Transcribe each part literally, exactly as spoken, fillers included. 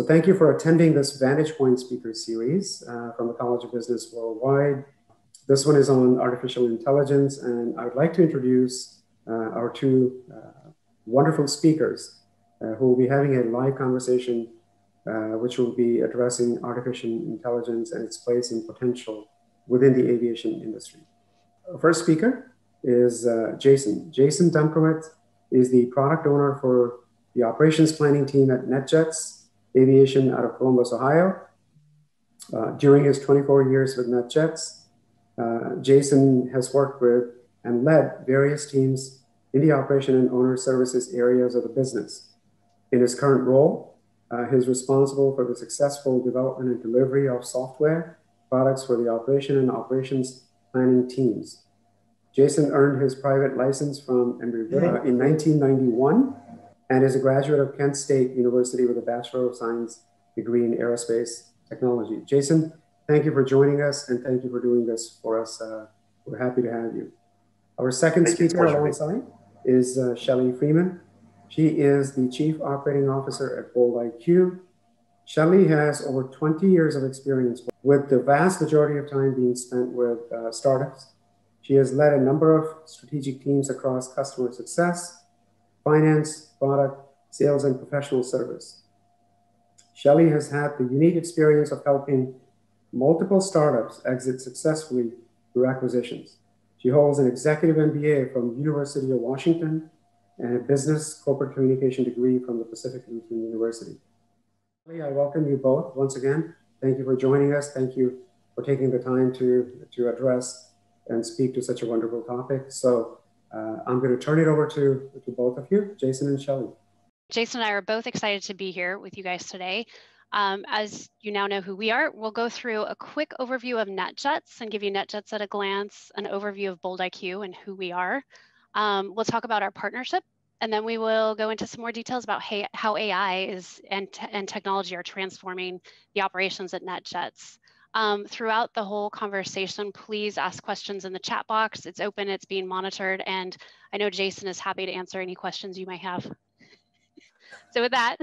So thank you for attending this Vantage Point speaker series uh, from the College of Business Worldwide. This one is on artificial intelligence, and I'd like to introduce uh, our two uh, wonderful speakers uh, who will be having a live conversation uh, which will be addressing artificial intelligence and its place and potential within the aviation industry. Our first speaker is uh, Jason. Jason Dumkowitz is the product owner for the operations planning team at NetJets Aviation out of Columbus, Ohio. Uh, during his twenty-four years with NetJets, uh, Jason has worked with and led various teams in the operation and owner services areas of the business. In his current role, uh, he is responsible for the successful development and delivery of software products for the operation and operations planning teams. Jason earned his private license from Embry-Riddle in nineteen ninety-one and is a graduate of Kent State University with a Bachelor of Science degree in Aerospace Technology. Jason, thank you for joining us, and thank you for doing this for us. Uh, we're happy to have you. Our second thank speaker alongside is uh, Shelley Freeman. She is the Chief Operating Officer at Bold I Q. Shelley has over twenty years of experience, with the vast majority of time being spent with uh, startups. She has led a number of strategic teams across customer success, finance, product, sales, and professional service. Shelley has had the unique experience of helping multiple startups exit successfully through acquisitions. She holds an executive M B A from University of Washington and a business corporate communication degree from the Pacific Lutheran University. Shelley, I welcome you both once again. Thank you for joining us. Thank you for taking the time to, to address and speak to such a wonderful topic. So uh, I'm going to turn it over to, to both of you, Jason and Shelley. Jason and I are both excited to be here with you guys today. Um, as you now know who we are, we'll go through a quick overview of NetJets and give you NetJets at a glance, an overview of Bold I Q and who we are. Um, we'll talk about our partnership, and then we will go into some more details about how A I is and, te and technology are transforming the operations at NetJets. Um, throughout the whole conversation, please ask questions in the chat box. It's open, it's being monitored, and I know Jason is happy to answer any questions you might have. So with that,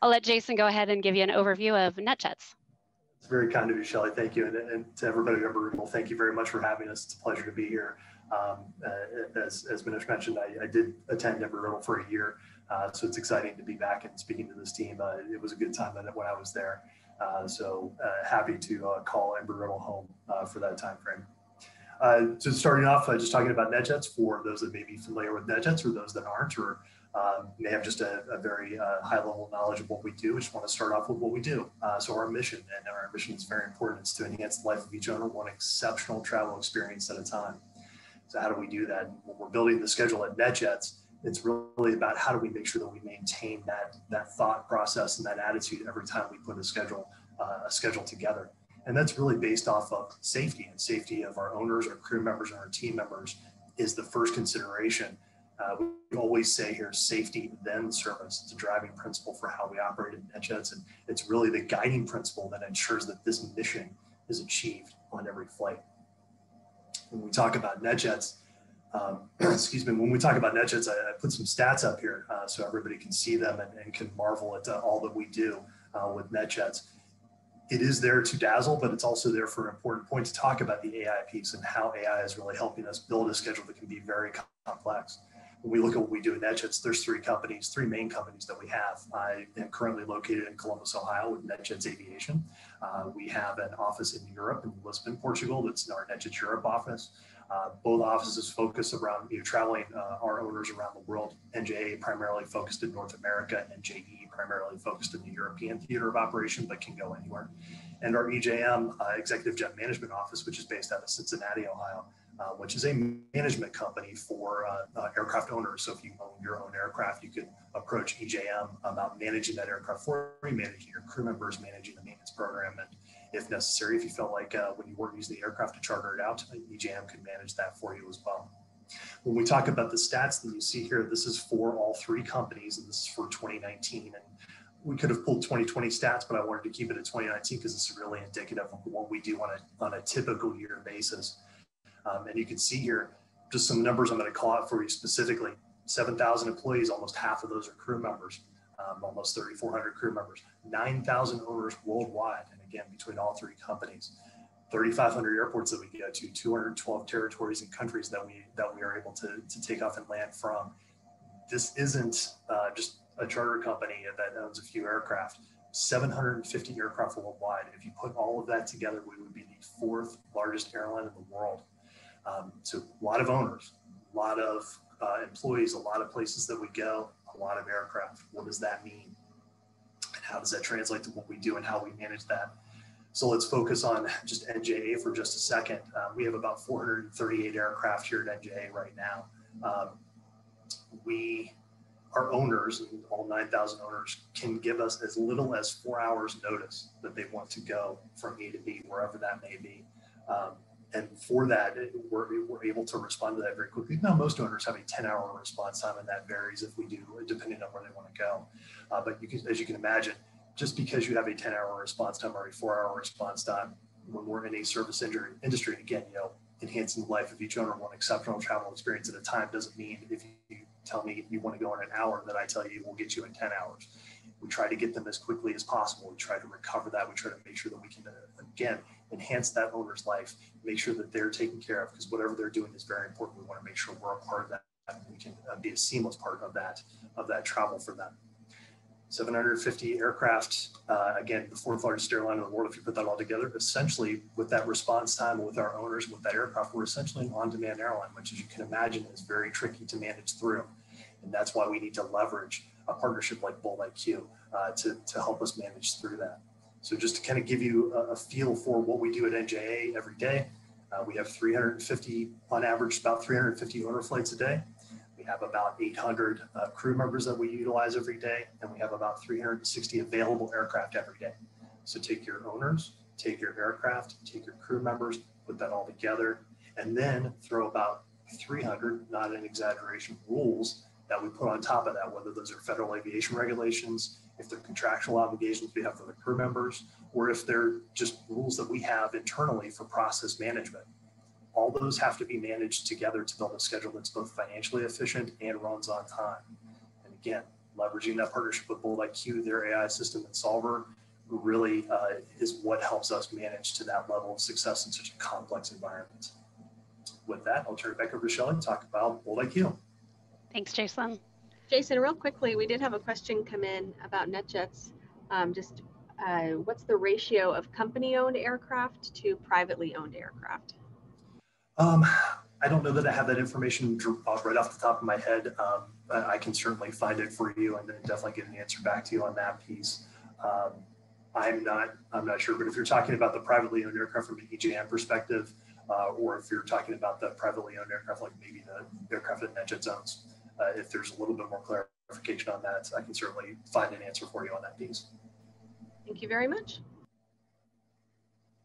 I'll let Jason go ahead and give you an overview of NetJets. It's very kind of you, Shelley. Thank you. And, and to everybody at Embry-Riddle, thank you very much for having us. It's a pleasure to be here. Um, uh, as, as Maneesh mentioned, I, I did attend Embry-Riddle for a year, uh, so it's exciting to be back and speaking to this team. Uh, it was a good time when I was there, uh, so uh, happy to uh, call Embry-Riddle home uh, for that time frame. Uh, so starting off, uh, just talking about NetJets for those that may be familiar with NetJets or those that aren't, or um, may have just a, a very uh, high-level knowledge of what we do. I just want to start off with what we do. Uh, so our mission, and our mission is very important. It's to enhance the life of each owner one exceptional travel experience at a time. So how do we do that? When we're building the schedule at NetJets, it's really about how do we make sure that we maintain that, that thought process and that attitude every time we put a schedule, uh, a schedule together. And that's really based off of safety, and safety of our owners, our crew members, and our team members is the first consideration. Uh, we always say here, safety, then service. It's a driving principle for how we operate at NetJets, and it's really the guiding principle that ensures that this mission is achieved on every flight. When we talk about NetJets, um, excuse me, when we talk about NetJets, I, I put some stats up here uh, so everybody can see them and, and can marvel at uh, all that we do uh, with NetJets. It is there to dazzle, but it's also there for an important point to talk about the A I piece and how A I is really helping us build a schedule that can be very complex. When we look at what we do at NetJets, there's three companies, three main companies that we have. I am currently located in Columbus, Ohio with NetJets Aviation. Uh, we have an office in Europe, in Lisbon, Portugal. That's our NetJets Europe office. Uh, both offices focus around you know, traveling uh, our owners around the world. N J A primarily focused in North America, and J E primarily focused in the European theater of operation, but can go anywhere. And our E J M, uh, Executive Jet Management Office, which is based out of Cincinnati, Ohio. Uh, which is a management company for uh, uh, aircraft owners. So if you own your own aircraft, you can approach E J M about managing that aircraft for you, managing your crew members, managing the maintenance program. And if necessary, if you felt like uh, when you weren't using the aircraft to charter it out, E J M could manage that for you as well. When we talk about the stats that you see here, this is for all three companies, and this is for twenty nineteen. And we could have pulled twenty twenty stats, but I wanted to keep it at twenty nineteen because it's really indicative of what we do on a, on a typical year basis. Um, and you can see here, just some numbers I'm going to call out for you specifically. seven thousand employees, almost half of those are crew members. um, almost thirty-four hundred crew members, nine thousand owners worldwide, and again, between all three companies, thirty-five hundred airports that we go to, two hundred twelve territories and countries that we that we are able to, to take off and land from. This isn't uh, just a charter company that owns a few aircraft, seven hundred fifty aircraft worldwide. If you put all of that together, we would be the fourth largest airline in the world. Um, so a lot of owners, a lot of uh, employees, a lot of places that we go, a lot of aircraft. What does that mean? And how does that translate to what we do and how we manage that? So let's focus on just N J A for just a second. Uh, we have about four hundred thirty-eight aircraft here at N J A right now. Um, we, our owners, and all nine thousand owners, can give us as little as four hours notice that they want to go from A to B, wherever that may be. Um, and for that, it, we're, we're able to respond to that very quickly. Now, most owners have a ten hour response time, and that varies if we do, depending on where they want to go. Uh, but you can, as you can imagine, just because you have a ten hour response time or a four hour response time, when we're in a service industry, again, you know, enhancing the life of each owner one exceptional travel experience at a time doesn't mean if you tell me you want to go in an hour that I tell you we'll get you in ten hours. We try to get them as quickly as possible. We try to recover that. We try to make sure that we can, again, enhance that owner's life, make sure that they're taken care of, because whatever they're doing is very important. We want to make sure we're a part of that, and we can be a seamless part of that, of that travel for them. seven hundred fifty aircraft, uh, again, the fourth largest airline in the world. If you put that all together, essentially with that response time, with our owners, with that aircraft, we're essentially an on-demand airline, which, as you can imagine, is very tricky to manage through. And that's why we need to leverage a partnership like Bold I Q uh, to, to help us manage through that. So just to kind of give you a, a feel for what we do at N J A every day, uh, we have three hundred fifty, on average, about three hundred fifty owner flights a day. We have about eight hundred uh, crew members that we utilize every day, and we have about three hundred sixty available aircraft every day. So take your owners, take your aircraft, take your crew members, put that all together, and then throw about three hundred, not an exaggeration, rules that we put on top of that, whether those are federal aviation regulations, if they're contractual obligations we have for the crew members, or if they're just rules that we have internally for process management. All those have to be managed together to build a schedule that's both financially efficient and runs on time. And again, leveraging that partnership with Bold I Q, their A I system and Solver, really uh, is what helps us manage to that level of success in such a complex environment. With that, I'll turn it back over to Shelley to talk about Bold I Q. Thanks, Jason. Jason, real quickly, we did have a question come in about NetJets. Um, just uh, what's the ratio of company-owned aircraft to privately owned aircraft? Um, I don't know that I have that information right off the top of my head. Um, I can certainly find it for you and definitely get an answer back to you on that piece. Um, I'm not, I'm not sure, but if you're talking about the privately owned aircraft from an E J M perspective, uh, or if you're talking about the privately owned aircraft, like maybe the aircraft that NetJets owns, uh, if there's a little bit more clarification on that, I can certainly find an answer for you on that piece. Thank you very much.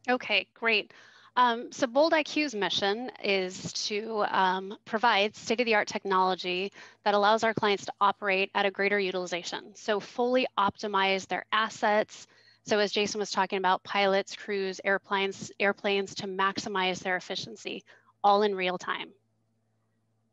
Okay, great. Um, so Bold I Q's mission is to um, provide state-of-the-art technology that allows our clients to operate at a greater utilization. So fully optimize their assets. So as Jason was talking about, pilots, crews, airplanes, airplanes to maximize their efficiency, all in real time.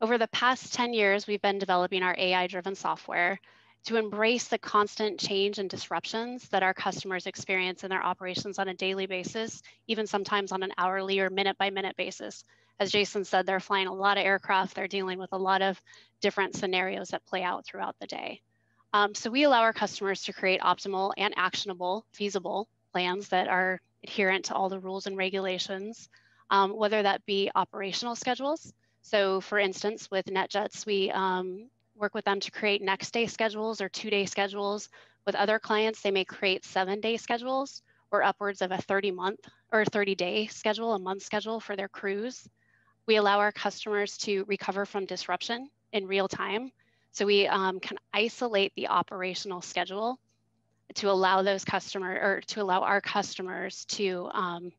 Over the past ten years, we've been developing our A I-driven software to embrace the constant change and disruptions that our customers experience in their operations on a daily basis, even sometimes on an hourly or minute by minute basis. As Jason said, they're flying a lot of aircraft, they're dealing with a lot of different scenarios that play out throughout the day. Um, so we allow our customers to create optimal and actionable, feasible plans that are adherent to all the rules and regulations, um, whether that be operational schedules. So for instance, with NetJets, we um, work with them to create next day schedules or two day schedules. With other clients, they may create seven day schedules or upwards of a thirty month or thirty day schedule, a month schedule for their crews. We allow our customers to recover from disruption in real time. So we um, can isolate the operational schedule to allow those customer or to allow our customers to, um,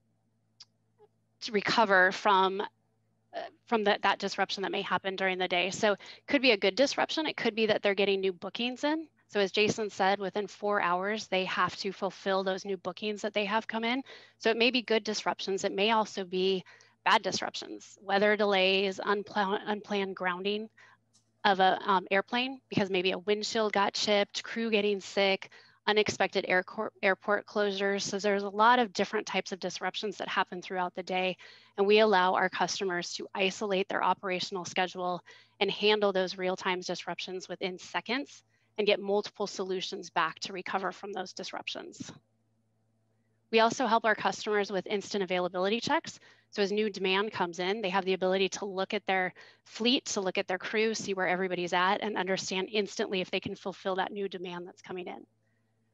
to recover from from that, that disruption that may happen during the day. So it could be a good disruption. It could be that they're getting new bookings in. So as Jason said, within four hours, they have to fulfill those new bookings that they have come in. So it may be good disruptions. It may also be bad disruptions, weather delays, unplanned, unplanned grounding, of an um, airplane because maybe a windshield got chipped, crew getting sick, unexpected airport, airport closures. So there's a lot of different types of disruptions that happen throughout the day. And we allow our customers to isolate their operational schedule and handle those real-time disruptions within seconds and get multiple solutions back to recover from those disruptions. We also help our customers with instant availability checks. So as new demand comes in, they have the ability to look at their fleet, to look at their crew, see where everybody's at, and understand instantly if they can fulfill that new demand that's coming in.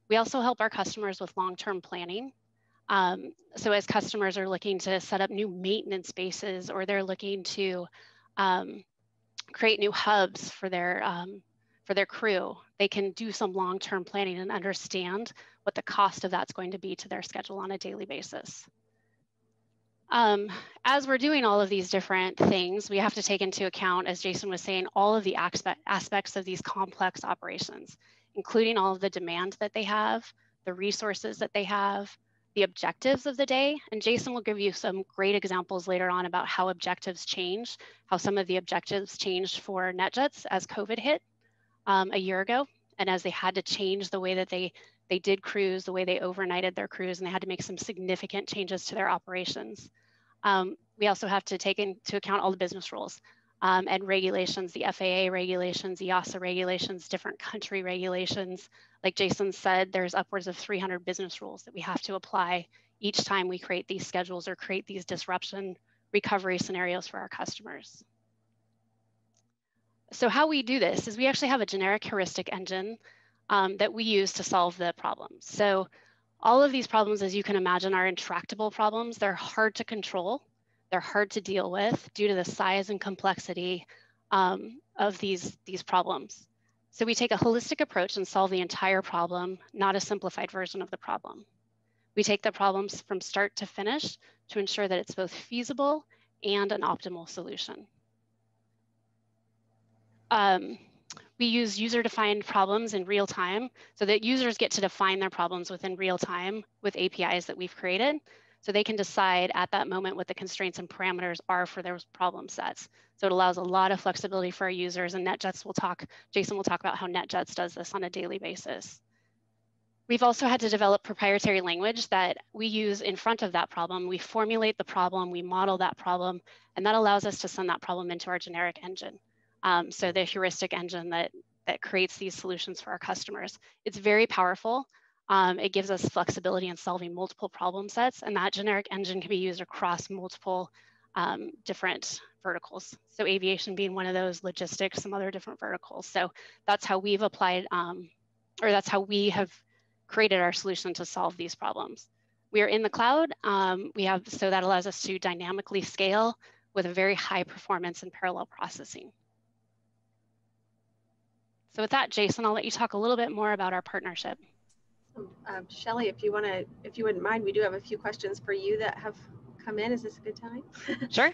We also help our customers with long-term planning. Um, so as customers are looking to set up new maintenance bases, or they're looking to um, create new hubs for their, um, for their crew, they can do some long-term planning and understand what the cost of that's going to be to their schedule on a daily basis. Um, as we're doing all of these different things, we have to take into account, as Jason was saying, all of the aspect, aspects of these complex operations, including all of the demand that they have, the resources that they have, the objectives of the day. And Jason will give you some great examples later on about how objectives change, how some of the objectives changed for NetJets as COVID hit um, a year ago, and as they had to change the way that they, they did crews, the way they overnighted their crews, and they had to make some significant changes to their operations. Um, we also have to take into account all the business rules um, and regulations, the F A A regulations, EASA regulations, different country regulations. Like Jason said, there's upwards of three hundred business rules that we have to apply each time we create these schedules or create these disruption recovery scenarios for our customers. So how we do this is we actually have a generic heuristic engine um, that we use to solve the problems. So all of these problems, as you can imagine, are intractable problems. They're hard to control. They're hard to deal with due to the size and complexity um, of these, these problems. So we take a holistic approach and solve the entire problem, not a simplified version of the problem. We take the problems from start to finish to ensure that it's both feasible and an optimal solution. Um, we use user-defined problems in real time so that users get to define their problems within real time with A P Is that we've created, so they can decide at that moment what the constraints and parameters are for their problem sets. So it allows a lot of flexibility for our users, and NetJets will talk, Jason will talk about how NetJets does this on a daily basis. We've also had to develop proprietary language that we use in front of that problem. We formulate the problem, we model that problem, and that allows us to send that problem into our generic engine. Um, so the heuristic engine that, that creates these solutions for our customers. It's very powerful. Um, it gives us flexibility in solving multiple problem sets, and that generic engine can be used across multiple um, different verticals. So aviation being one of those, logistics, some other different verticals. So that's how we've applied, um, or that's how we have created our solution to solve these problems. We are in the cloud. Um, we have, so that allows us to dynamically scale with a very high performance and parallel processing. So with that, Jason, I'll let you talk a little bit more about our partnership. Um, Shelley, if you want to, if you wouldn't mind, we do have a few questions for you that have come in. Is this a good time? Sure.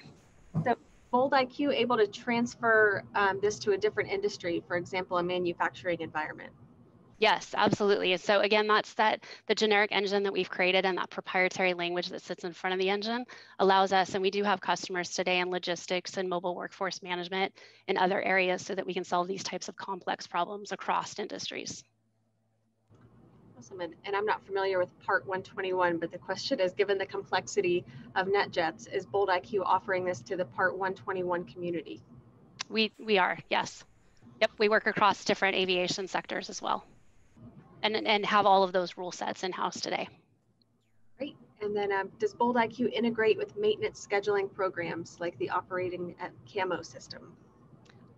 So, Bold I Q able to transfer um, this to a different industry, for example, a manufacturing environment? Yes, absolutely. So again, that's that the generic engine that we've created and that proprietary language that sits in front of the engine allows us, and we do have customers today in logistics and mobile workforce management and other areas, so that we can solve these types of complex problems across industries. Awesome. And, and I'm not familiar with Part one twenty-one, but the question is, given the complexity of NetJets, is Bold I Q offering this to the Part one twenty-one community? We, we are, yes. Yep, we work across different aviation sectors as well, and, and have all of those rule sets in-house today. Great. And then um, does Bold I Q integrate with maintenance scheduling programs like the operating at CAMO system?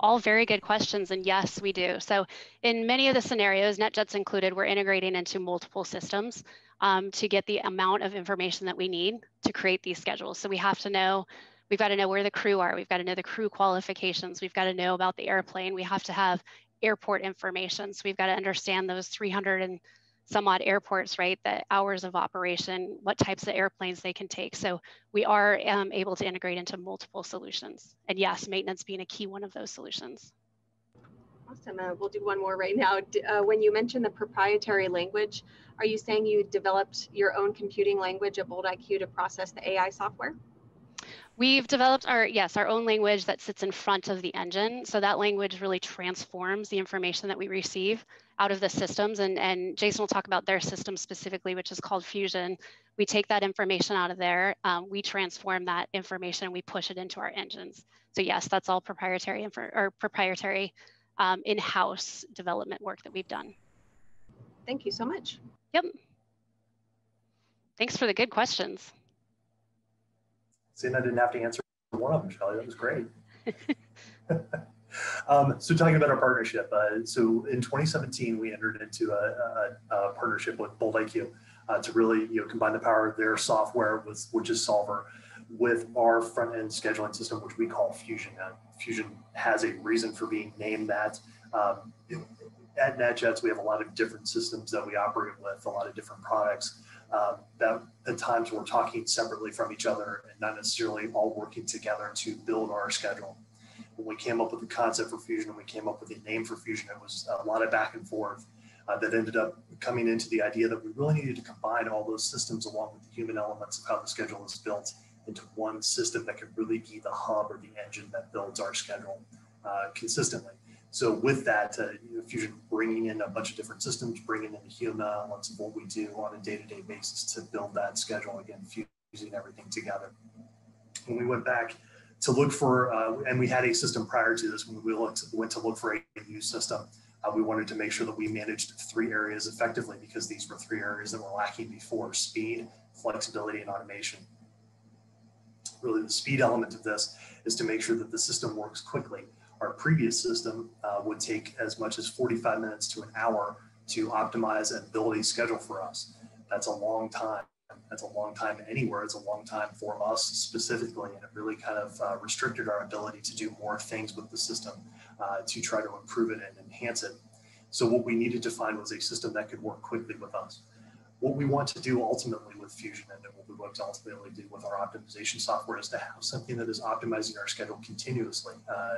All very good questions, and yes, we do. So in many of the scenarios, NetJets included, we're integrating into multiple systems um, to get the amount of information that we need to create these schedules. So we have to know, we've got to know where the crew are, we've got to know the crew qualifications, we've got to know about the airplane, we have to have airport information. So we've got to understand those three hundred and some odd airports, right? The hours of operation, what types of airplanes they can take. So we are um, able to integrate into multiple solutions. And yes, maintenance being a key one of those solutions. Awesome. Uh, we'll do one more right now. Uh, when you mentioned the proprietary language, are you saying you developed your own computing language at Bold I Q to process the A I software? We've developed our, yes, our own language that sits in front of the engine. So that language really transforms the information that we receive out of the systems. And, and Jason will talk about their system specifically, which is called Fusion. We take that information out of there. Um, we transform that information and we push it into our engines. So yes, that's all proprietary or proprietary um, in-house development work that we've done. Thank you so much. Yep. Thanks for the good questions. Seeing I didn't have to answer one of them, Shelley. That was great. um, so talking about our partnership, uh, so in twenty seventeen, we entered into a, a, a partnership with Bold I Q uh, to really you know, combine the power of their software, with, which is Solver, with our front-end scheduling system, which we call Fusion. Uh, Fusion has a reason for being named that. Um, it, at NetJets, we have a lot of different systems that we operate with, a lot of different products. Um, that at times we're talking separately from each other and not necessarily all working together to build our schedule. When we came up with the concept for Fusion and we came up with the name for Fusion, it was a lot of back and forth uh, that ended up coming into the idea that we really needed to combine all those systems along with the human elements of how the schedule is built into one system that could really be the hub or the engine that builds our schedule uh, consistently. So with that, uh, you know, Fusion bringing in a bunch of different systems, bringing in the human elements of what we do on a day-to-day basis to build that schedule, again, fusing everything together. When we went back to look for, uh, and we had a system prior to this, when we looked, went to look for a new system, uh, we wanted to make sure that we managed three areas effectively, because these were three areas that were lacking before: speed, flexibility, and automation. Really, the speed element of this is to make sure that the system works quickly. Our previous system uh, would take as much as forty-five minutes to an hour to optimize and build a schedule for us. That's a long time. That's a long time anywhere. It's a long time for us specifically, and it really kind of uh, restricted our ability to do more things with the system uh, to try to improve it and enhance it. So what we needed to find was a system that could work quickly with us. What we want to do ultimately with Fusion, and what we want to ultimately do with our optimization software, is to have something that is optimizing our schedule continuously. Uh,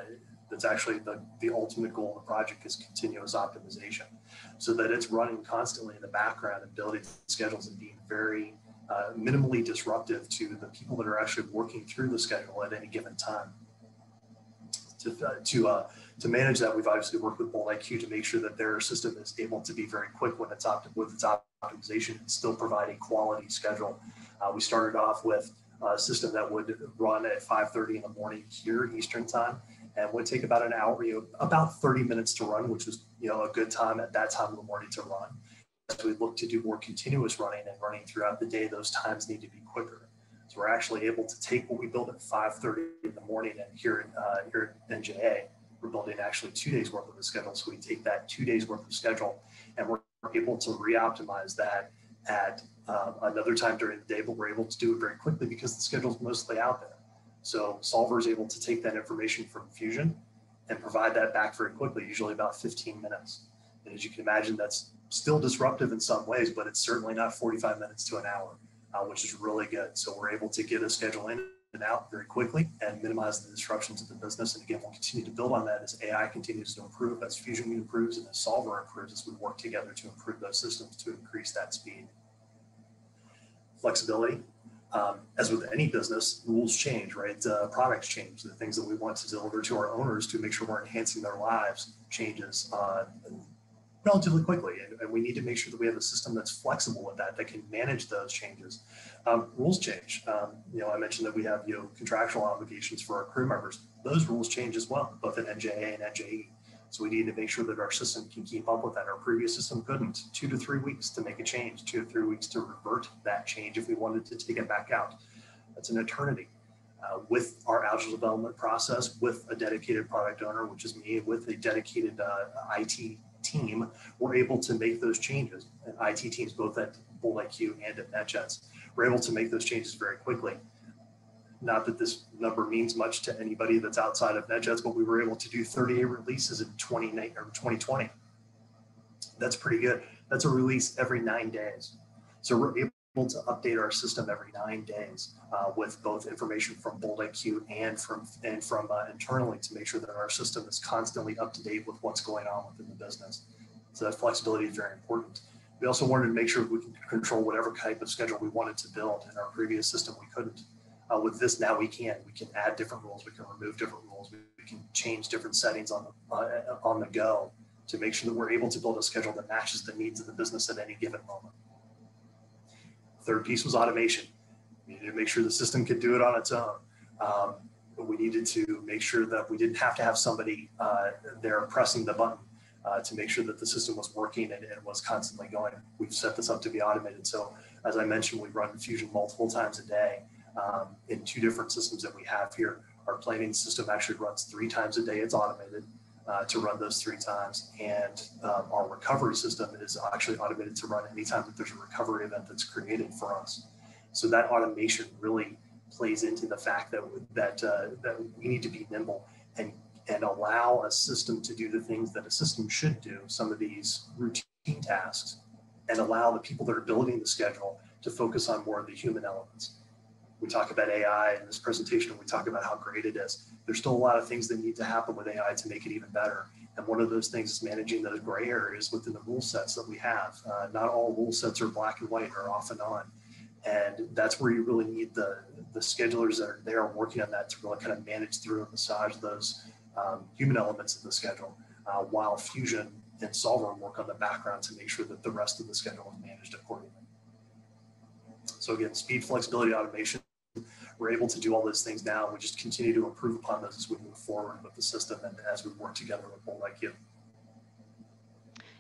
That's actually the, the ultimate goal of the project, is continuous optimization, so that it's running constantly in the background and building schedules and being very uh, minimally disruptive to the people that are actually working through the schedule at any given time. To, uh, to, uh, to manage that, we've obviously worked with Bold I Q to make sure that their system is able to be very quick when it's opt with its optimization and still provide a quality schedule. Uh, we started off with a system that would run at five thirty in the morning here Eastern time, and would take about an hour, you know, about thirty minutes to run, which was, you know, a good time at that time of the morning to run. As we look to do more continuous running and running throughout the day, those times need to be quicker. So we're actually able to take what we built at five thirty in the morning, and here, uh, here at N J A, we're building actually two days worth of the schedule. So we take that two days worth of schedule and we're able to re-optimize that at um, another time during the day, but we're able to do it very quickly because the schedule's mostly out there. So Solver is able to take that information from Fusion and provide that back very quickly, usually about fifteen minutes. And as you can imagine, that's still disruptive in some ways, but it's certainly not forty-five minutes to an hour, uh, which is really good. So we're able to get a schedule in and out very quickly and minimize the disruptions of the business. And again, we'll continue to build on that as A I continues to improve, as Fusion improves, and as Solver improves, as we work together to improve those systems to increase that speed. Flexibility. Um, as with any business, rules change, right? Uh, products change. The things that we want to deliver to our owners to make sure we're enhancing their lives changes uh, relatively quickly. And, and we need to make sure that we have a system that's flexible with that, that can manage those changes. Um, rules change. Um, you know, I mentioned that we have, you know, contractual obligations for our crew members. Those rules change as well, both at N J A and N J E. So we need to make sure that our system can keep up with that. Our previous system couldn't. Two to three weeks to make a change, two to three weeks to revert that change if we wanted to take it back out. That's an eternity. Uh, with our agile development process, with a dedicated product owner, which is me, with a dedicated uh, I T team, we're able to make those changes. And I T teams, both at Bold I Q and at NetJets, we're able to make those changes very quickly. Not that this number means much to anybody that's outside of NetJets, but we were able to do thirty-eight releases in twenty twenty. That's pretty good. That's a release every nine days. So we're able to update our system every nine days uh, with both information from Bold I Q and from, and from uh, internally, to make sure that our system is constantly up to date with what's going on within the business. So that flexibility is very important. We also wanted to make sure we could control whatever type of schedule we wanted to build. In our previous system, we couldn't. Uh, with this now we can, we can add different rules, we can remove different rules, we can change different settings on the, uh, on the go to make sure that we're able to build a schedule that matches the needs of the business at any given moment. Third piece was automation. We needed to make sure the system could do it on its own. Um, but we needed to make sure that we didn't have to have somebody uh, there pressing the button uh, to make sure that the system was working and, and was constantly going. We've set this up to be automated. So as I mentioned, we run Fusion multiple times a day um, in two different systems that we have here. Our planning system actually runs three times a day. It's automated uh, to run those three times. And um, our recovery system is actually automated to run anytime that there's a recovery event that's created for us. So that automation really plays into the fact that that uh, that we need to be nimble and and allow a system to do the things that a system should do, some of these routine tasks, and allow the people that are building the schedule to focus on more of the human elements. We talk about A I in this presentation, and we talk about how great it is. There's still a lot of things that need to happen with A I to make it even better. And one of those things is managing those gray areas within the rule sets that we have. Uh, not all rule sets are black and white or off and on. And that's where you really need the, the schedulers that are there working on that to really kind of manage through and massage those um, human elements of the schedule, uh, while Fusion and Solver work on the background to make sure that the rest of the schedule is managed accordingly. So again, speed, flexibility, automation, we're able to do all those things now. We just continue to improve upon those as we move forward with the system and as we work together with Bold I Q.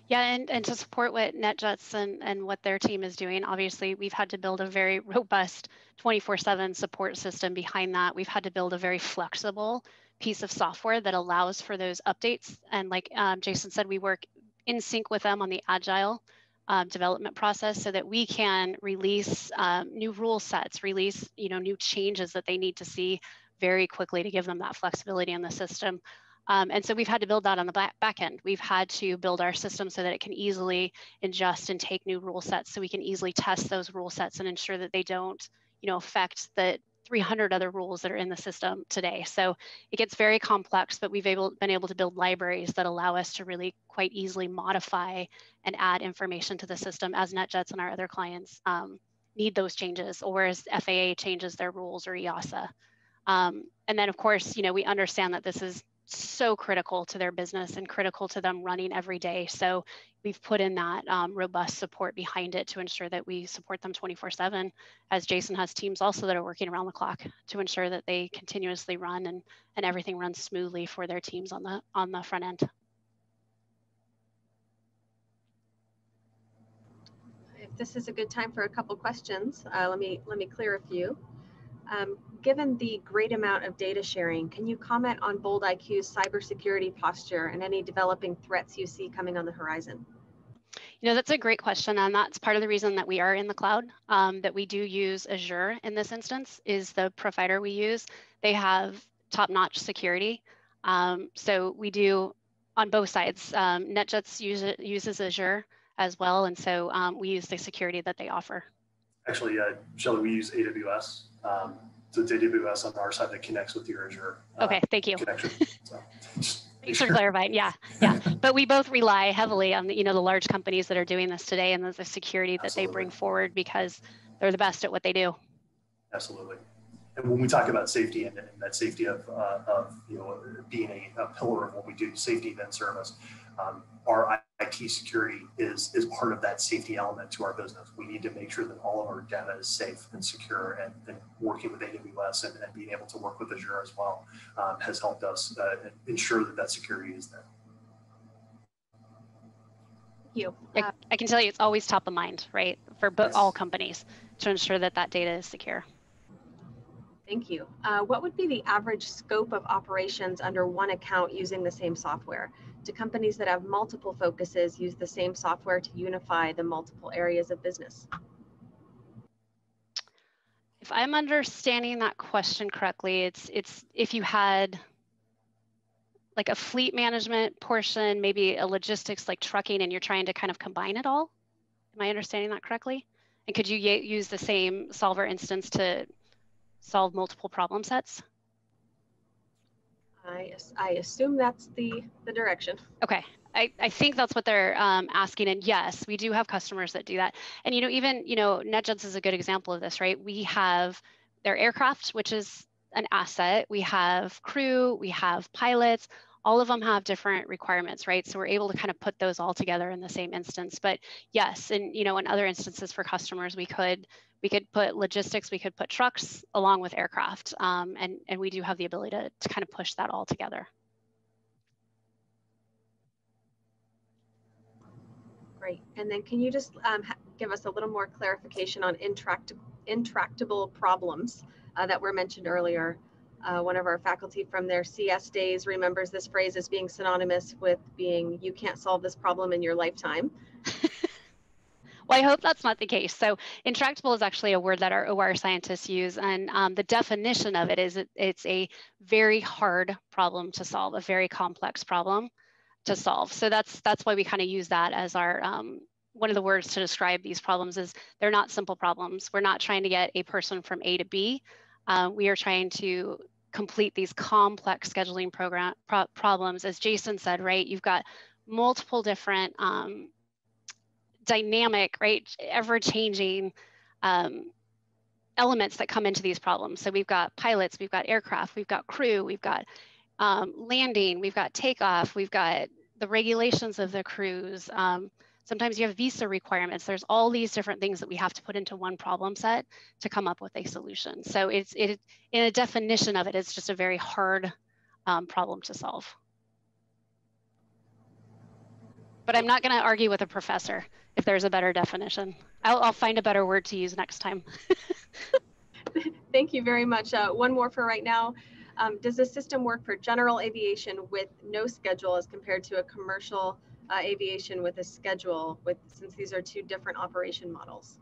Yeah, and, and to support what NetJets and, and what their team is doing, obviously, we've had to build a very robust twenty-four seven support system behind that. We've had to build a very flexible piece of software that allows for those updates. And like um, Jason said, we work in sync with them on the agile um, development process so that we can release um, new rule sets, release you know new changes that they need to see very quickly to give them that flexibility in the system. Um, and so we've had to build that on the back, back end. We've had to build our system so that it can easily ingest and take new rule sets, so we can easily test those rule sets and ensure that they don't, you know, affect the three hundred other rules that are in the system today. So it gets very complex, but we've able, been able to build libraries that allow us to really quite easily modify and add information to the system as NetJets and our other clients um, need those changes, or as F A A changes their rules, or EASA. Um, and then, of course, you know, we understand that this is so critical to their business and critical to them running every day. So we've put in that um, robust support behind it to ensure that we support them twenty-four seven, as Jason has teams also that are working around the clock to ensure that they continuously run and, and everything runs smoothly for their teams on the, on the front end. If this is a good time for a couple questions, uh, let me, let me clear a few. Um, given the great amount of data sharing, can you comment on Bold I Q's cybersecurity posture and any developing threats you see coming on the horizon? You know, that's a great question, and that's part of the reason that we are in the cloud, um, that we do use Azure in this instance, is the provider we use. They have top-notch security, um, so we do on both sides. Um, NetJets use, uses Azure as well, and so um, we use the security that they offer. Actually, uh, Shelley, we use A W S. Um, so it's A W S on our side that connects with your Azure. Uh, okay, thank you. Connection. So, thanks for clarifying. Yeah, yeah. But we both rely heavily on the, you know, the large companies that are doing this today and the security that Absolutely. They bring forward, because they're the best at what they do. Absolutely. And when we talk about safety and, and that safety of, uh, of you know being a, a pillar of what we do, safety then service, um, our I T security is, is part of that safety element to our business. We need to make sure that all of our data is safe and secure, and, and working with A W S and, and being able to work with Azure as well um, has helped us uh, ensure that that security is there. Thank you. Uh, I, I can tell you it's always top of mind, right, for yes. all companies to ensure that that data is secure. Thank you. Uh, what would be the average scope of operations under one account using the same software? Do companies that have multiple focuses use the same software to unify the multiple areas of business? If I'm understanding that question correctly, it's it's if you had like a fleet management portion, maybe a logistics like trucking, and you're trying to kind of combine it all. Am I understanding that correctly? And could you use the same Solver instance to solve multiple problem sets? I, I assume that's the, the direction. Okay, I, I think that's what they're um, asking. And yes, we do have customers that do that. And, you know, even, you know, NetJets is a good example of this, right? We have their aircraft, which is an asset. We have crew, we have pilots, all of them have different requirements, right? So we're able to kind of put those all together in the same instance. But yes, and you know, in other instances for customers, we could we could put logistics, we could put trucks along with aircraft, um, and and we do have the ability to, to kind of push that all together. Great. And then can you just um, give us a little more clarification on intract intractable problems uh, that were mentioned earlier? Uh, one of our faculty from their C S days remembers this phrase as being synonymous with being, you can't solve this problem in your lifetime. Well, I hope that's not the case. So intractable is actually a word that our O R scientists use. And um, the definition of it is it, it's a very hard problem to solve, a very complex problem to solve. So that's, that's why we kind of use that as our, um, one of the words to describe these problems is they're not simple problems. We're not trying to get a person from A to B. Uh, we are trying to complete these complex scheduling program pro problems. As Jason said, right, you've got multiple different um, dynamic, right, ever-changing um, elements that come into these problems. So we've got pilots, we've got aircraft, we've got crew, we've got um, landing, we've got takeoff, we've got the regulations of the crews. Um, sometimes you have visa requirements. There's all these different things that we have to put into one problem set to come up with a solution. So it's it in a definition of it, it's just a very hard um, problem to solve. But I'm not going to argue with a professor if there's a better definition. I'll, I'll find a better word to use next time. Thank you very much. Uh, one more for right now. Um, does this system work for general aviation with no schedule as compared to a commercial Uh, aviation with a schedule, with since these are two different operation models?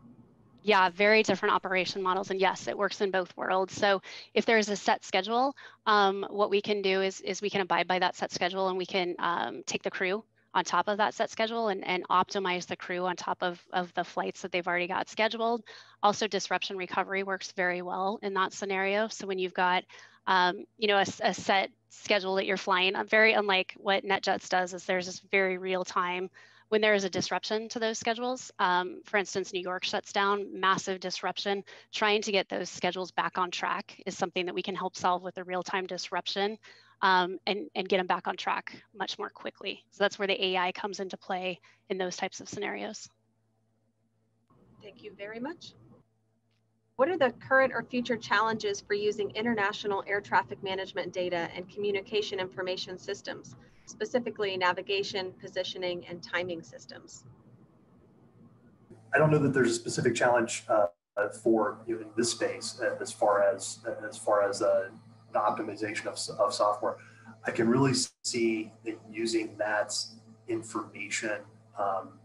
Yeah, very different operation models, and yes, it works in both worlds. So if there's a set schedule, um, what we can do is is we can abide by that set schedule, and we can um, take the crew on top of that set schedule and, and optimize the crew on top of, of the flights that they've already got scheduled. Also, disruption recovery works very well in that scenario. So when you've got um, you know, a, a set schedule that you're flying, very unlike what NetJets does, is there's this very real time when there is a disruption to those schedules. Um, for instance, New York shuts down, massive disruption. Trying to get those schedules back on track is something that we can help solve with the real time disruption um, and, and get them back on track much more quickly. So that's where the A I comes into play in those types of scenarios. Thank you very much. What are the current or future challenges for using international air traffic management data and communication information systems, specifically navigation, positioning, and timing systems? I don't know that there's a specific challenge uh, for you know, in this space uh, as far as as far as uh, the optimization of, of software. I can really see that using that information, um,